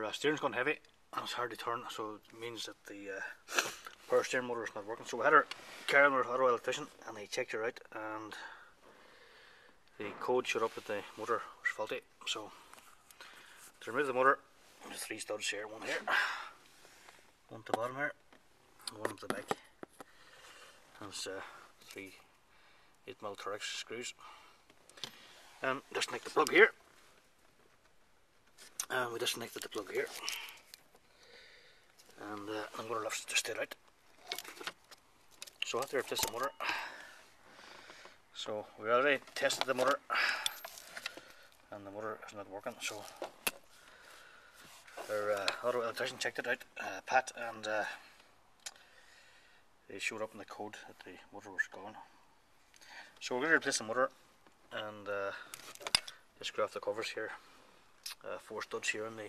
your steering's gone heavy and it's hard to turn, so it means that the power steering motor is not working. So we had our car on our auto electrician and he checked her out, and the code showed up that the motor was faulty. So to remove the motor, there's three studs here, one here, one at the bottom here, one at the back. There's three 8mm Torx screws. Disconnect the plug here, and we disconnected the plug here, and I'm going to lift the stud out. So I have to replace the motor. So we already tested the motor and the motor is not working, so our auto electrician checked it out, Pat, and they showed up in the code that the motor was gone. So we're going to replace the motor and just grab the covers here, four studs here in the